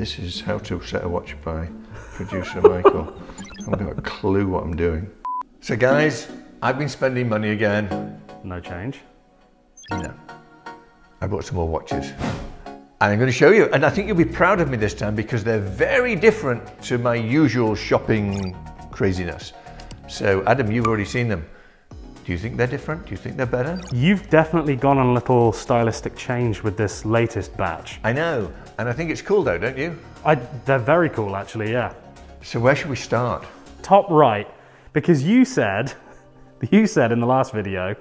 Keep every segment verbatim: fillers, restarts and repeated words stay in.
This is how to set a watch by producer Michael. I haven't got a clue what I'm doing. So guys, I've been spending money again. No change? No. I bought some more watches. And I'm going to show you, and I think you'll be proud of me this time because they're very different to my usual shopping craziness. So Adam, you've already seen them. Do you think they're different? Do you think they're better? You've definitely gone on a little stylistic change with this latest batch. I know, and I think it's cool though, don't you? I, they're very cool actually, yeah. So where should we start? Top right, because you said, you said in the last video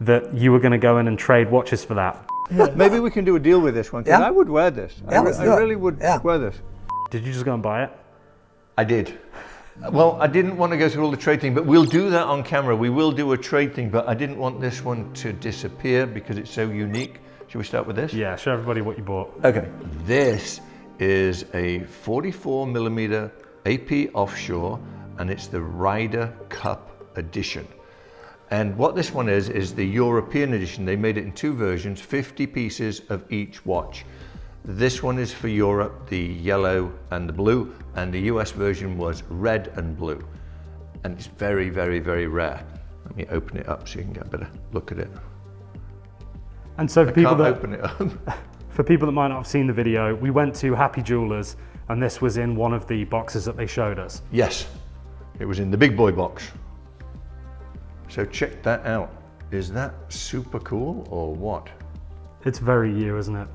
that you were going to go in and trade watches for that. Yeah. Maybe we can do a deal with this one, because yeah. I would wear this. Yeah, I, re I really would yeah. wear this. Did you just go and buy it? I did. Well, I didn't want to go through all the trade thing, but we'll do that on camera. We will do a trade thing, but I didn't want this one to disappear because it's so unique. Should we start with this? Yeah, show everybody what you bought. Okay. This is a forty-four millimeter A P Offshore, and it's the Ryder Cup edition. And what this one is, is the European edition. They made it in two versions, fifty pieces of each watch. This one is for Europe, the yellow and the blue, and the U S version was red and blue. And it's very, very, very rare. Let me open it up so you can get a better look at it. And so for I people that open it up. For people that might not have seen the video, we went to Happy Jewelers, and this was in one of the boxes that they showed us. Yes, it was in the big boy box. So check that out. Is that super cool or what? It's very you, isn't it?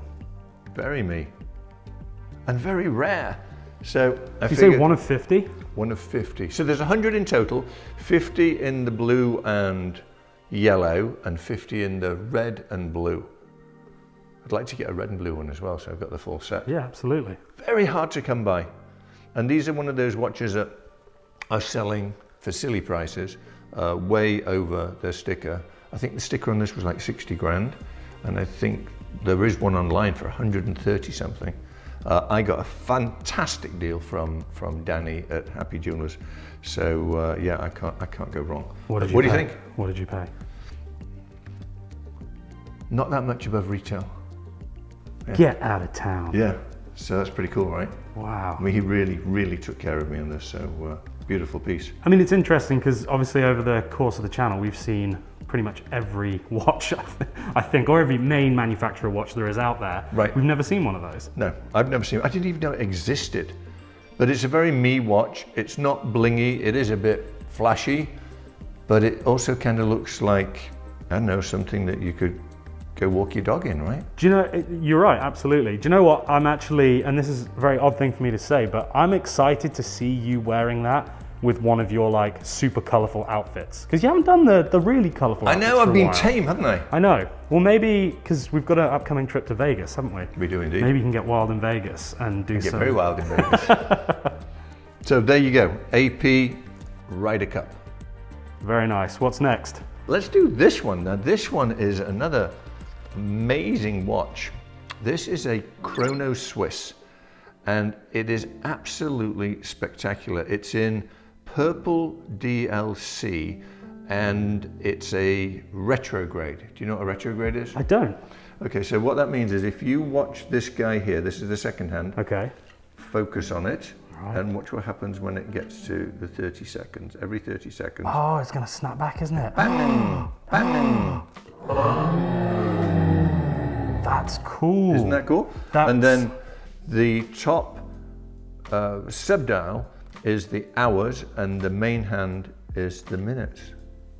Very me. And very rare. So I Did you say one of fifty? One of fifty. So there's one hundred in total, fifty in the blue and yellow, and fifty in the red and blue. I'd like to get a red and blue one as well, so I've got the full set. Yeah, absolutely. Very hard to come by. And these are one of those watches that are selling for silly prices. Uh, way over their sticker. I think the sticker on this was like sixty grand, and I think there is one online for one hundred thirty something. Uh, I got a fantastic deal from from Danny at Happy Jewelers, so uh, yeah, I can't I can't go wrong. What, did you what do you think? What did you pay? Not that much above retail. Yeah. Get out of town. Yeah, so that's pretty cool, right? Wow. I mean, he really really took care of me on this, so. Uh, Beautiful piece. I mean, it's interesting because obviously over the course of the channel, we've seen pretty much every watch, I think, or every main manufacturer watch there is out there. Right. We've never seen one of those. No, I've never seen it. I didn't even know it existed. But it's a very me watch. It's not blingy. It is a bit flashy, but it also kind of looks like, I don't know, something that you could go walk your dog in, right? Do you know, you're right, absolutely. Do you know what, I'm actually, and this is a very odd thing for me to say, but I'm excited to see you wearing that with one of your like super colorful outfits. Cause you haven't done the, the really colorful outfits. I know, I've been tame, haven't I? I know. Well, maybe, cause we've got an upcoming trip to Vegas, haven't we? We do indeed. Maybe you can get wild in Vegas and do some. Get very wild in Vegas. So there you go, A P Ryder Cup. Very nice, what's next? Let's do this one. Now this one is another amazing watch. This is a Chronoswiss, and it is absolutely spectacular. It's in purple D L C, and it's a retrograde. Do you know what a retrograde is? I don't. Okay, so what that means is if you watch this guy here, this is the second hand. Okay. Focus on it, right, and watch what happens when it gets to the thirty seconds. Every thirty seconds. Oh, it's going to snap back, isn't it? Bang! Bang! That's cool. Isn't that cool? That's... And then the top uh, subdial is the hours, and the main hand is the minutes.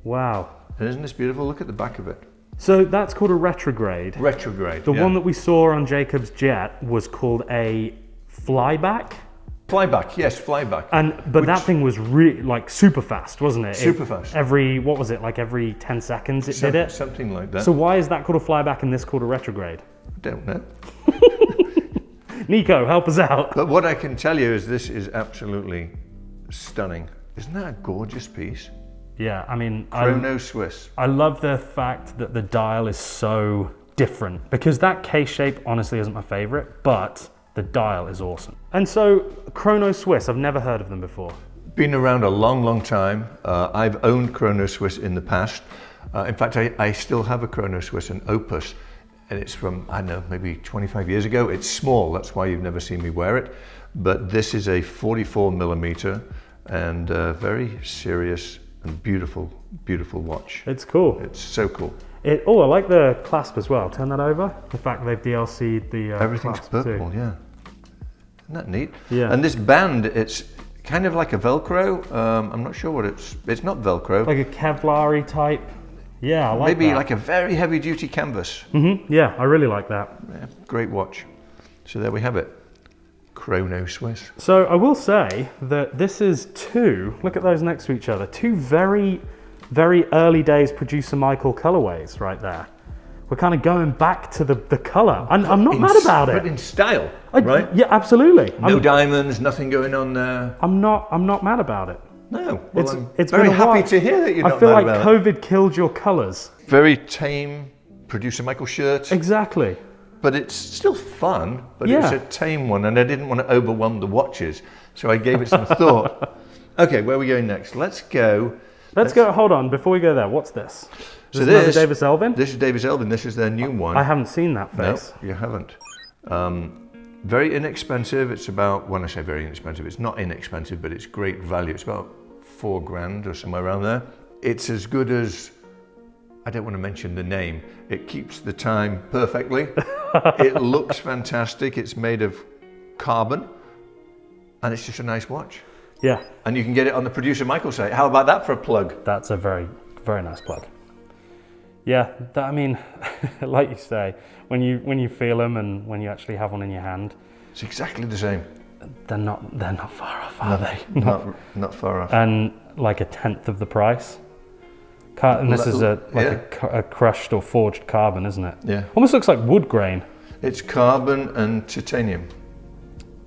Wow. And isn't this beautiful? Look at the back of it. So that's called a retrograde. Retrograde, The yeah. one that we saw on Jacob's jet was called a flyback? Flyback, yes, flyback. And But Which... that thing was really, like, super fast, wasn't it? Super it, fast. Every, what was it, like every ten seconds it Some, did it? Something like that. So why is that called a flyback and this called a retrograde? I don't know. Nico, help us out. But what I can tell you is this is absolutely stunning. Isn't that a gorgeous piece? Yeah, I mean... Chronoswiss. I love the fact that the dial is so different, because that K shape honestly isn't my favorite, but the dial is awesome. And so, Chronoswiss, I've never heard of them before. Been around a long, long time. Uh, I've owned Chronoswiss in the past. Uh, in fact, I, I still have a Chronoswiss, an Opus. and it's from, I don't know, maybe twenty-five years ago. It's small, that's why you've never seen me wear it. But this is a forty-four millimeter and a very serious and beautiful, beautiful watch. It's cool. It's so cool. It, oh, I like the clasp as well. Turn that over. The fact they've D L C'd the uh, everything's clasp purple, too. Yeah. Isn't that neat? Yeah. And this band, it's kind of like a Velcro. Um, I'm not sure what it's, it's not Velcro. Like a Kevlar-y type. Yeah, I like Maybe that. Maybe like a very heavy duty canvas. Mm-hmm. Yeah, I really like that. Yeah, great watch. So there we have it. Chronoswiss. So I will say that this is two, look at those next to each other, two very, very early days Producer Michael colorways right there. We're kind of going back to the, the color. I'm, I'm not in, mad about it. But in style, I, right? Yeah, absolutely. No I'm, diamonds, nothing going on there. I'm not, I'm not mad about it. No, well, it's, I'm it's very happy to hear that you're not mad about it. I feel like COVID killed your colors. Very tame Producer Michael shirt. Exactly. But it's still fun, but yeah. It's a tame one, and I didn't want to overwhelm the watches, so I gave it some thought. Okay, where are we going next? Let's go. Let's, let's go, hold on, before we go there, what's this? Is so this, this Davis Elvin? This is Davis Elvin, this is their new one. I haven't seen that face. No, you haven't. Um, very inexpensive, it's about, when I say very inexpensive, it's not inexpensive, but it's great value. It's about four grand or somewhere around there. It's as good as, I don't want to mention the name. It keeps the time perfectly. It looks fantastic. It's made of carbon and it's just a nice watch. Yeah. And you can get it on the Producer Michael site. How about that for a plug? That's a very, very nice plug. Yeah, that, I mean, like you say, when you, when you feel them and when you actually have one in your hand. It's exactly the same. They're not, they're not far off, are no, they? Not, not, not far off. And like a tenth of the price. And this is a, like yeah. a, a crushed or forged carbon, isn't it? Yeah. Almost looks like wood grain. It's carbon and titanium.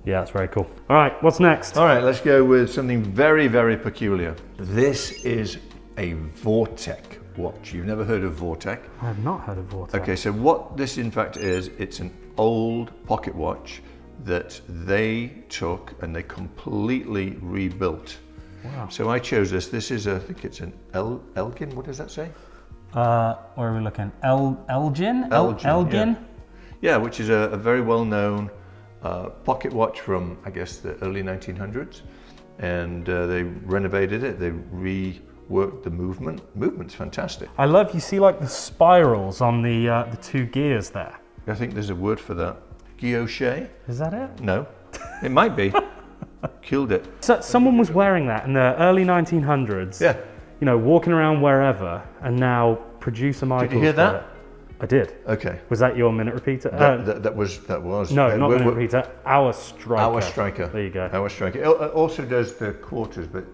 Yeah, that's very cool. All right, what's next? All right, let's go with something very, very peculiar. This is a Vortic watch. You've never heard of Vortic? I have not heard of Vortic. Okay, so what this in fact is, it's an old pocket watch that they took and they completely rebuilt. Wow. So I chose this. This is, a, I think it's an El, Elgin. What does that say? Uh, where are we looking? El, Elgin? Elgin. Elgin? Yeah. yeah, which is a, a very well-known uh, pocket watch from, I guess, the early nineteen hundreds. And uh, they renovated it. They reworked the movement. Movement's fantastic. I love, you see like the spirals on the, uh, the two gears there. I think there's a word for that. Guilloche? Is that it? No, it might be. Killed it. So someone was wearing that in the early nineteen hundreds. Yeah. You know, walking around wherever, and now Producer Michael. Did you hear that? It. I did. Okay. Was that your minute repeater? That, uh, that, that was that was. No, uh, not minute repeater. Our striker. Our striker. There you go. Our striker. It also does the quarters, but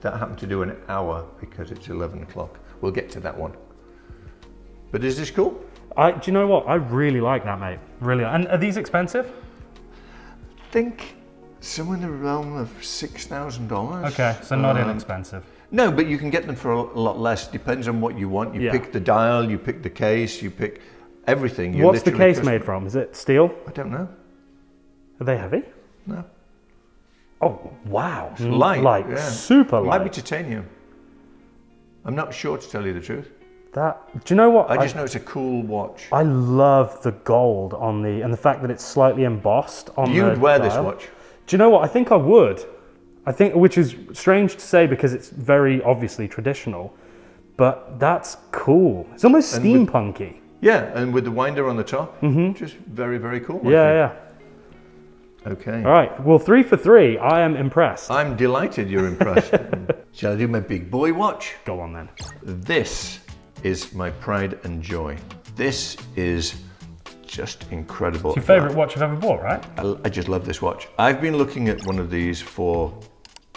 that happened to do an hour because it's eleven o'clock. We'll get to that one. But is this cool? I. Do you know what? I really like that, mate. Really. And are these expensive? I think. Somewhere in the realm of six thousand dollars. Okay, so not um, inexpensive. No, but you can get them for a lot less. Depends on what you want. You yeah. pick the dial, you pick the case, you pick everything. You're What's the case custom. made from? Is it steel? I don't know. Are they heavy? No. Oh, wow. It's light. Light, yeah. super light. It might be titanium. I'm not sure, to tell you the truth. That, do you know what? I just I, know it's a cool watch. I love the gold on the, and the fact that it's slightly embossed on You'd the You'd wear dial. this watch. Do you know what? I think I would. I think, which is strange to say because it's very obviously traditional, but that's cool. It's almost and steampunky. With, yeah, and with the winder on the top, mm-hmm. just very, very cool. Yeah, yeah. Okay. All right, well, three for three. I am impressed. I'm delighted you're impressed. Shall I do my big boy watch? Go on then. This is my pride and joy. This is just incredible. It's your favorite watch I've ever bought, right? I, I just love this watch. I've been looking at one of these for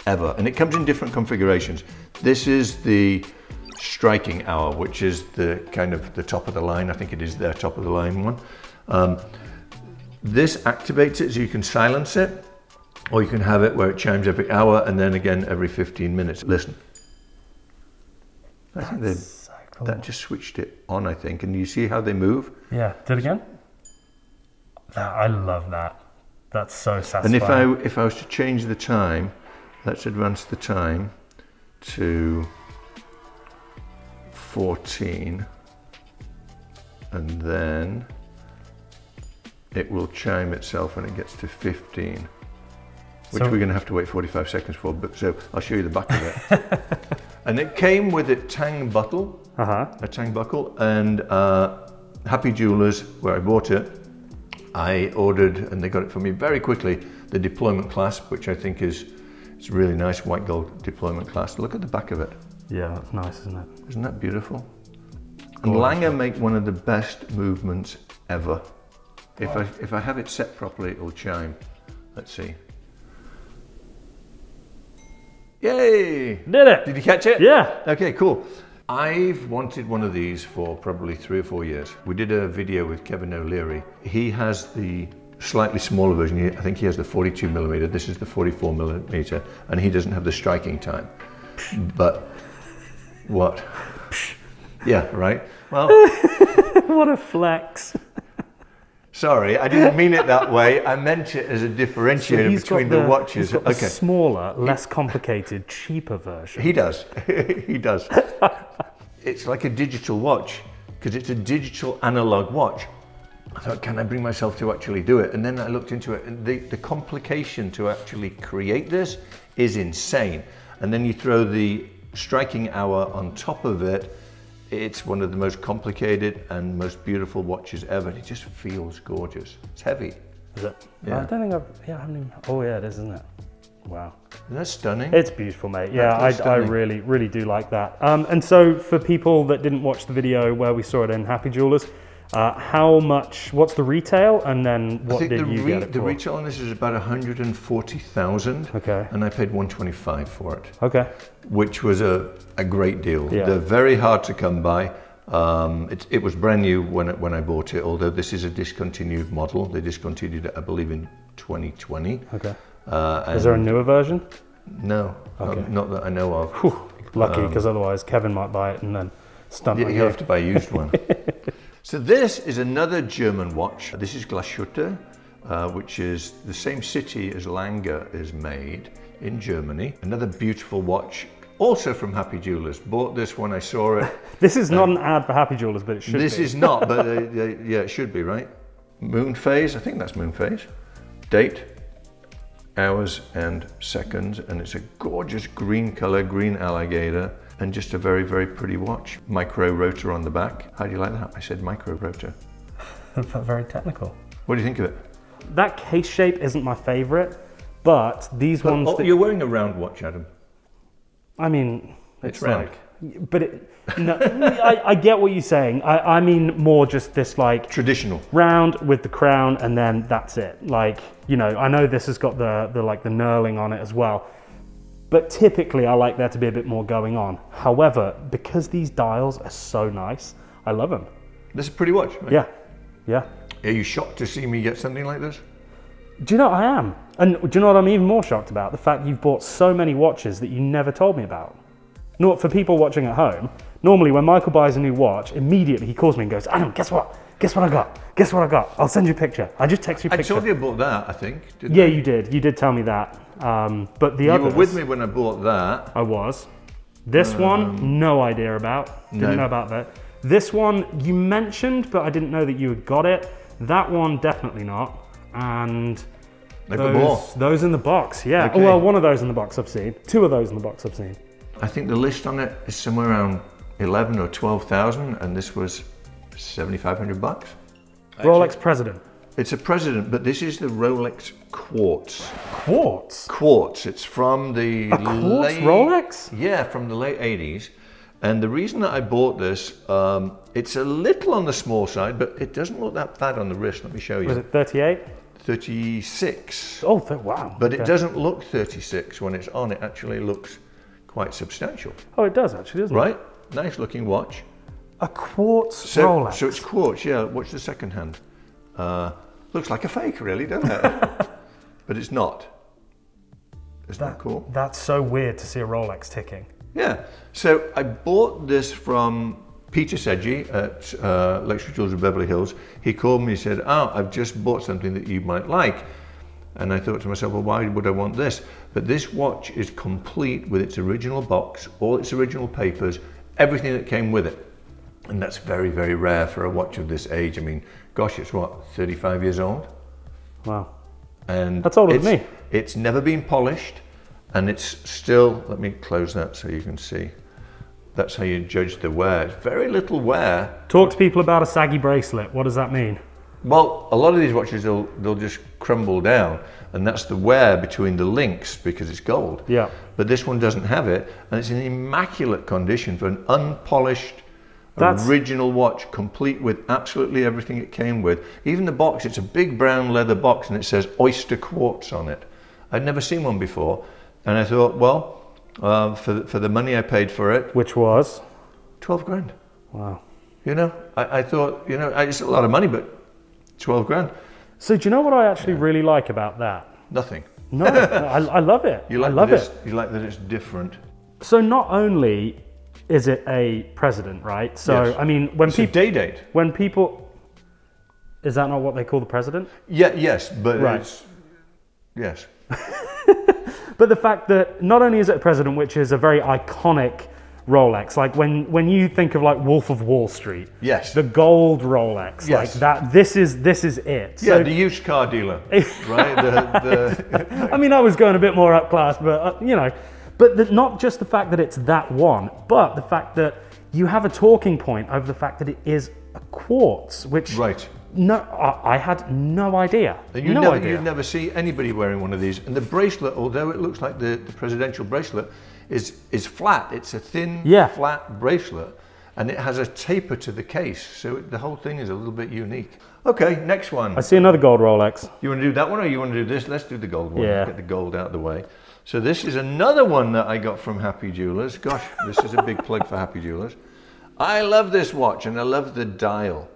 ever, and it comes in different configurations. This is the striking hour, which is the kind of the top of the line. I think it is their top of the line one. Um, this activates it so you can silence it, or you can have it where it chimes every hour and then again every fifteen minutes. Listen. I think they, so cool. That just switched it on, I think, and you see how they move? Yeah, do it again. I love that. That's so satisfying. And if I if I was to change the time, let's advance the time to fourteen, and then it will chime itself when it gets to fifteen, which so, we're going to have to wait forty-five seconds for, but so I'll show you the back of it. And it came with a tang buckle, uh-huh. a tang buckle, and uh, Happy Jewelers, where I bought it, I ordered, and they got it for me very quickly, the deployment clasp, which I think is it's really nice white gold deployment clasp. Look at the back of it. Yeah, that's nice, isn't it? Isn't that beautiful? And Lange make one of the best movements ever. If I, if I have it set properly, it'll chime. Let's see. Yay! Did it! Did you catch it? Yeah! Okay, cool. I've wanted one of these for probably three or four years. We did a video with Kevin O'Leary. He has the slightly smaller version. I think he has the forty-two millimeter. This is the forty-four millimeter, and he doesn't have the striking time. But what? Yeah, right? Well, what a flex. Sorry, I didn't mean it that way. I meant it as a differentiator so between the, the watches. He's got okay. the smaller, less complicated, cheaper version. He does. He does. It's like a digital watch because it's a digital analog watch. I thought, can I bring myself to actually do it? And then I looked into it, and the, the complication to actually create this is insane. And then you throw the striking hour on top of it. It's one of the most complicated and most beautiful watches ever. It just feels gorgeous. It's heavy. Is it? Yeah. I don't think I've, yeah, I haven't even, oh yeah, it is, isn't it? Wow. That's stunning. It's beautiful, mate. Yeah, I, I really, really do like that. Um, and so for people that didn't watch the video where we saw it in Happy Jewelers, uh, how much, what's the retail? And then what did you get it for? The retail on this is about one hundred forty thousand. Okay. And I paid one twenty-five for it. Okay. Which was a, a great deal. Yeah. They're very hard to come by. Um, it, it was brand new when, it, when I bought it, although this is a discontinued model. They discontinued it, I believe, in twenty twenty. Okay. Uh, is there a newer version? No, okay. um, not that I know of. Whew, lucky, because um, otherwise Kevin might buy it and then stunt yeah, my you head. Have to buy a used one. So this is another German watch. This is Glashütte, uh, which is the same city as Lange is made in Germany. Another beautiful watch, also from Happy Jewelers. Bought this when I saw it. This is um, not an ad for Happy Jewelers, but it should this be. This is not, but they, they, yeah, it should be, right? Moon phase, I think that's moon phase. Date, hours and seconds, and it's a gorgeous green color, green alligator, and just a very, very pretty watch. Micro rotor on the back. How do you like that? I said micro rotor. Very technical. What do you think of it? That case shape isn't my favorite, but these but, ones- oh, that... You're wearing a round watch, Adam. I mean, it's, it's round. Like, but it, no, I, I get what you're saying. I, I mean more just this like- Traditional. Round with the crown, and then that's it. Like, you know, I know this has got the, the like the knurling on it as well, but typically I like there to be a bit more going on. However, because these dials are so nice, I love them. This is a pretty watch, right? Yeah, yeah. Are you shocked to see me get something like this? Do you know, I am. And do you know what I'm even more shocked about? The fact you've bought so many watches that you never told me about. Not for people watching at home, normally when Michael buys a new watch, immediately he calls me and goes, Adam, guess what? Guess what I got? Guess what I got? I'll send you a picture. I just text you a picture. I told you about that, I think. Didn't yeah, I? You did. You did tell me that. Um, but the other. You others, were with me when I bought that. I was. This um, one, no idea about. Didn't no. know about that. This one you mentioned, but I didn't know that you had got it. That one, definitely not. And those, got more. Those in the box, yeah. Okay. Oh, well, one of those in the box I've seen. Two of those in the box I've seen. I think the list on it is somewhere around eleven or twelve thousand, and this was seventy-five hundred bucks. Rolex Actually, President. It's a President, but this is the Rolex Quartz. Quartz? Quartz. It's from the a quartz late, Rolex? Yeah, from the late eighties. And the reason that I bought this, um, it's a little on the small side, but it doesn't look that bad on the wrist. Let me show you. Was it thirty-eight? thirty-six. Oh, th wow. But okay. It doesn't look thirty-six when it's on. It actually looks quite substantial. Oh, it does actually, doesn't right? it? Right? Nice looking watch. A quartz so, Rolex. So it's quartz, yeah. Watch the second hand. Uh, looks like a fake, really, doesn't it? But it's not. Isn't that, that cool? That's so weird to see a Rolex ticking. Yeah. So I bought this from Peter Seggi at uh, Luxury Jewels of Beverly Hills. He called me and said, oh, I've just bought something that you might like. And I thought to myself, well, why would I want this? But this watch is complete with its original box, all its original papers, everything that came with it. And that's very, very rare for a watch of this age. I mean, gosh, it's what, thirty-five years old? Wow. And that's older than me. It's never been polished, and it's still, let me close that so you can see. That's how you judge the wear. It's very little wear. Talk to people about a saggy bracelet. What does that mean? Well, a lot of these watches, they'll, they'll just crumble down, and that's the wear between the links because it's gold. Yeah. But this one doesn't have it, and it's in immaculate condition for an unpolished, That's... original watch, complete with absolutely everything it came with. Even the box, it's a big brown leather box, and it says Oyster Quartz on it. I'd never seen one before, and I thought, well, uh, for, the, for the money I paid for it. Which was? twelve grand. Wow. You know, I, I thought, you know, it's a lot of money, but twelve grand. So do you know what I actually yeah. really like about that? Nothing. No, I, I love it. You like I love it. You like that it's different. So not only is it a president, right? So yes. I mean, when people Day-Date, when people, is that not what they call the president? Yeah, yes, but right. it's, yes. But the fact that not only is it a president, which is a very iconic Rolex, like when when you think of like Wolf of Wall Street, yes, the gold Rolex, yes. like that. This is this is it. Yeah, so, the used car dealer, right? The, the, I mean, I was going a bit more up class, but uh, you know, but the, not just the fact that it's that one, but the fact that you have a talking point over the fact that it is a quartz, which right. No, I, I had no idea. And you no never, idea. You never see anybody wearing one of these, and the bracelet, although it looks like the, the presidential bracelet. Is, is flat. It's a thin, yeah. flat bracelet, and it has a taper to the case, so it, the whole thing is a little bit unique. Okay, next one. I see another gold Rolex. You want to do that one, or you want to do this? Let's do the gold one. Yeah. Get the gold out of the way. So this is another one that I got from Happy Jewelers. Gosh, this is a big plug for Happy Jewelers. I love this watch, and I love the dial.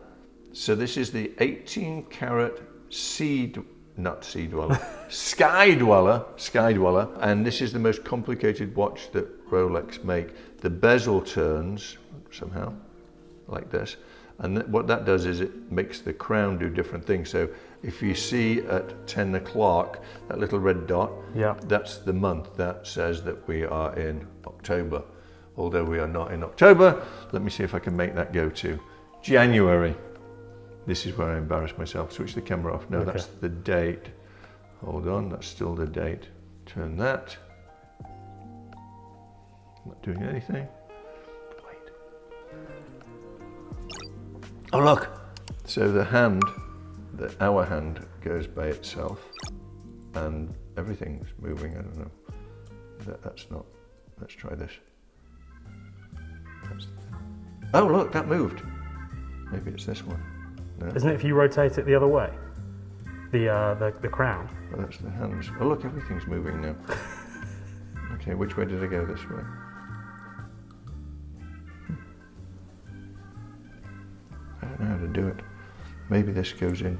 So this is the eighteen karat Sea, not Sea Dweller, Sky Dweller, Sky Dweller, and this is the most complicated watch that Rolex make. The bezel turns somehow, like this, and th what that does is it makes the crown do different things. So if you see at ten o'clock, that little red dot, yeah. that's the month that says that we are in October. Although we are not in October, let me see if I can make that go to January. This is where I embarrass myself. Switch the camera off. No, okay. That's the date. Hold on, that's still the date. Turn that. Not doing anything. Wait. Oh, look. So the hand, the hour hand goes by itself, and everything's moving. I don't know. That, that's not. Let's try this. That's, oh, look, that moved. Maybe it's this one. No. Isn't it if you rotate it the other way? The uh, the, the crown. Oh, that's the hands. Oh look, everything's moving now. Okay, which way did I go? This way. I don't know how to do it. Maybe this goes in.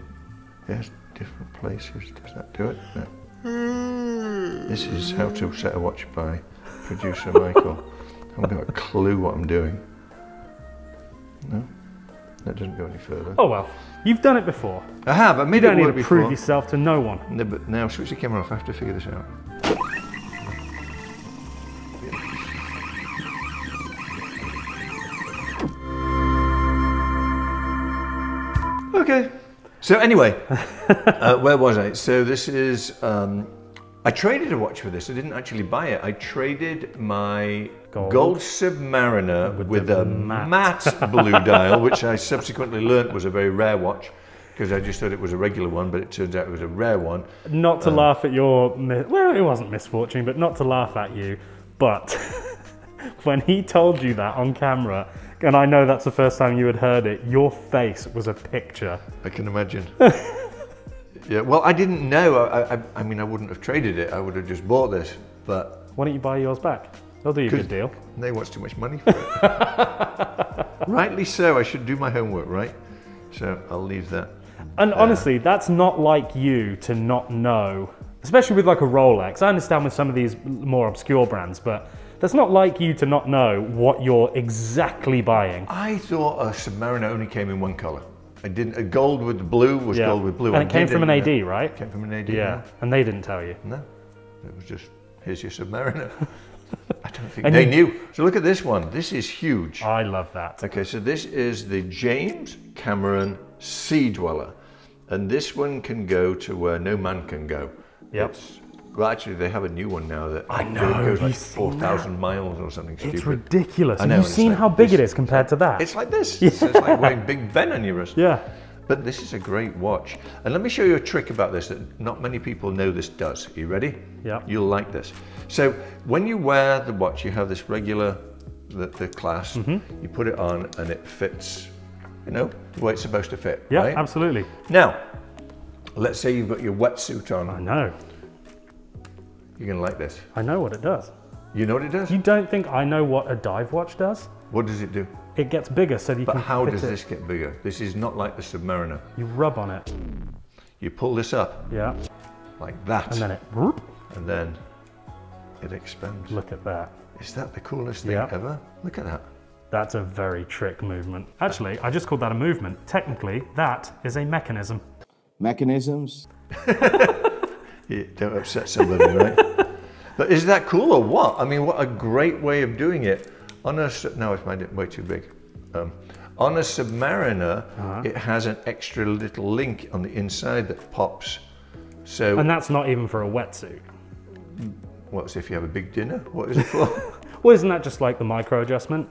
There's different places. Does that do it? No. This is how to set a watch by producer Michael. I haven't got a clue what I'm doing. No. That doesn't go any further. Oh well, you've done it before. I have. I made it work before. You don't need to prove yourself to no one. No, but now switch the camera off. I have to figure this out. Okay. So anyway, uh, where was I? So this is. Um, I traded a watch for this. I didn't actually buy it. I traded my gold, gold Submariner with, with a matte, matte blue dial, which I subsequently learnt was a very rare watch because I just thought it was a regular one, but it turns out it was a rare one. Not to um, laugh at your, well, it wasn't misfortune, but not to laugh at you. But when he told you that on camera, and I know that's the first time you had heard it, your face was a picture. I can imagine. Yeah, well, I didn't know. I, I, I mean, I wouldn't have traded it. I would have just bought this, but... Why don't you buy yours back? They'll do you a good deal. They want too much money for it. Rightly so. I should do my homework, right? So I'll leave that. And there. Honestly, that's not like you to not know, especially with like a Rolex. I understand with some of these more obscure brands, but that's not like you to not know what you're exactly buying. I thought a Submariner only came in one color. I didn't, a gold with blue was yeah. gold with blue. And, and it came from an A D, right? It came from an A D. Yeah, yeah. And they didn't tell you. No, it was just, here's your Submariner. I don't think and they you, knew. So look at this one. This is huge. I love that. Okay, so this is the James Cameron Sea Dweller. And this one can go to where no man can go. Yep. It's, well, actually, they have a new one now that I know, goes like four thousand miles or something stupid. It's ridiculous. I know, have you seen like, how big it is compared like, to that? It's like this. Yeah. It's, it's like wearing Big Ben on your wrist. Yeah. But this is a great watch. And let me show you a trick about this that not many people know this does. Are you ready? Yeah. You'll like this. So when you wear the watch, you have this regular, the, the clasp, mm-hmm. you put it on and it fits, you know, the way it's supposed to fit. Yeah, right? Absolutely. Now, let's say you've got your wetsuit on. I know. You're gonna like this. I know what it does. You know what it does? You don't think I know what a dive watch does? What does it do? It gets bigger so that you but can how fit does it. This get bigger? This is not like the Submariner. You rub on it. You pull this up. Yeah. Like that. And then it whoop. And then it expands. Look at that. Is that the coolest thing yeah. ever? Look at that. That's a very trick movement. Actually, I just called that a movement. Technically, that is a mechanism. Mechanisms? Yeah, don't upset somebody, right? But is that cool or what? I mean, what a great way of doing it. On a, no, I've made it way too big. Um, on a Submariner, uh-huh. it has an extra little link on the inside that pops. So, and that's not even for a wetsuit. What's if you have a big dinner? What is it for? Well, isn't that just like the micro adjustment?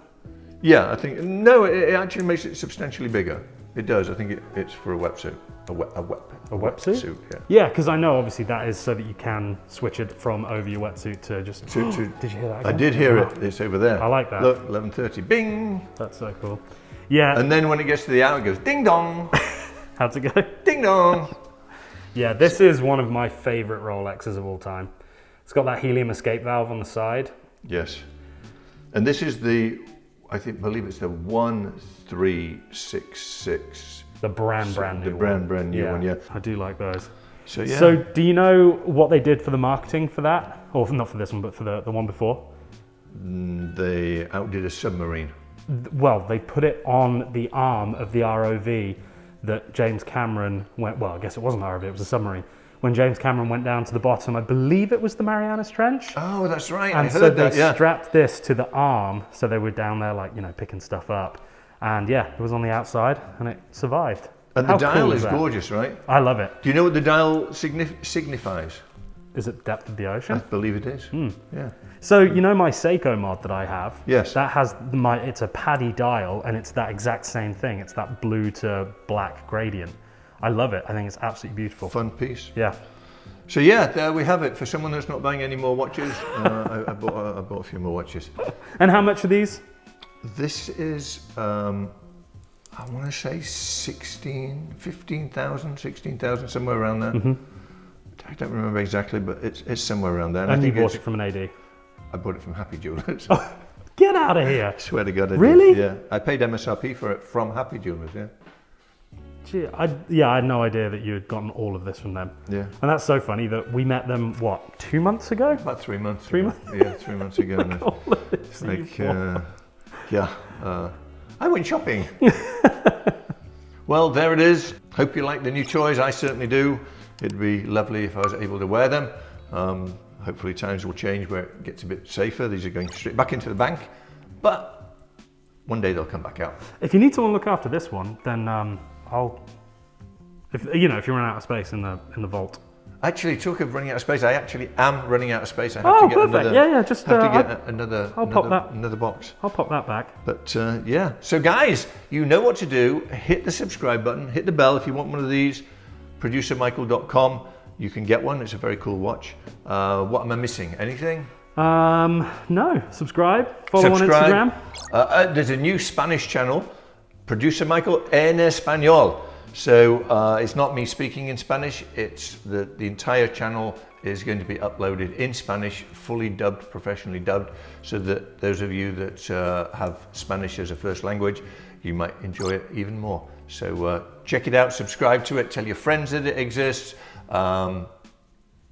Yeah, I think, no, it, it actually makes it substantially bigger. It does. I think it, it's for a wetsuit. A wet, a wet, a wetsuit? Wetsuit, yeah. Yeah, because I know obviously that is so that you can switch it from over your wetsuit to just. To, to, did you hear that again? I did hear oh. it. It's over there. I like that. Look, eleven thirty. Bing. That's so cool. Yeah. And then when it gets to the hour, it goes ding dong. How's it go? Ding dong. Yeah, this is one of my favorite Rolexes of all time. It's got that helium escape valve on the side. Yes. And this is the. I think, believe it's the one three six six. The brand, so brand new the one. The brand, brand new yeah. one, yeah. I do like those. So, yeah. So, do you know what they did for the marketing for that? Or not for this one, but for the, the one before? They outdid a submarine. Well, they put it on the arm of the R O V that James Cameron went, well, I guess it wasn't an R O V, it was a submarine. When James Cameron went down to the bottom, I believe it was the Marianas Trench. Oh, that's right. And I heard so they that, yeah. strapped this to the arm, so they were down there, like, you know, picking stuff up. And yeah, it was on the outside and it survived. And How the dial cool is, is gorgeous, right? I love it. Do you know what the dial signif signifies? Is it depth of the ocean? I believe it is. Mm. Yeah. So, you know, my Seiko mod that I have? Yes. That has my, it's a paddy dial and it's that exact same thing. It's that blue to black gradient. I love it. I think it's absolutely beautiful. Fun piece. Yeah. So yeah, there we have it. For someone that's not buying any more watches, uh, I, I, bought, uh, I bought a few more watches. And how much are these? This is, um, I want to say sixteen, fifteen thousand, sixteen thousand, somewhere around there. Mm-hmm. I don't remember exactly, but it's, it's somewhere around there. And, and I think you bought it from an A D? I bought it from Happy Jewelers. Oh, get out of here. I swear to God. I really? Did. Yeah. I paid M S R P for it from Happy Jewelers, yeah. Gee, I, yeah, I had no idea that you had gotten all of this from them. Yeah. And that's so funny that we met them, what, two months ago? About three months three ago. Months? Yeah, three months ago. Look all of this like, uh, yeah, uh, I went shopping. Well, there it is. Hope you like the new toys. I certainly do. It'd be lovely if I was able to wear them. Um, hopefully times will change where it gets a bit safer. These are going straight back into the bank, but one day they'll come back out. If you need someone to look after this one, then, um, I'll, if, you know, if you run out of space in the in the vault. Actually, talk of running out of space, I actually am running out of space. I have oh, to get perfect. Another. Yeah, yeah, just have uh, to get I, another. I'll another, pop that. Another box. I'll pop that back. But uh, yeah, so guys, you know what to do. Hit the subscribe button. Hit the bell if you want one of these. producer michael dot com. You can get one. It's a very cool watch. Uh, what am I missing? Anything? Um, no. Subscribe. Follow subscribe. on Instagram. Uh, uh, there's a new Spanish channel. Producer Michael en Español. So uh, it's not me speaking in Spanish, it's the, the entire channel is going to be uploaded in Spanish, fully dubbed, professionally dubbed, so that those of you that uh, have Spanish as a first language, you might enjoy it even more. So uh, check it out, subscribe to it, tell your friends that it exists, um,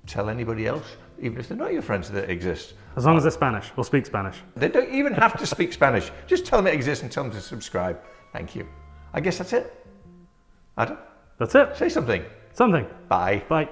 tell anybody else, even if they're not your friends that it exists. As long as they're Spanish, we'll speak Spanish. They don't even have to speak Spanish, just tell them it exists and tell them to subscribe. Thank you. I guess that's it. Adam? That's it. Say something. Something. Bye. Bye.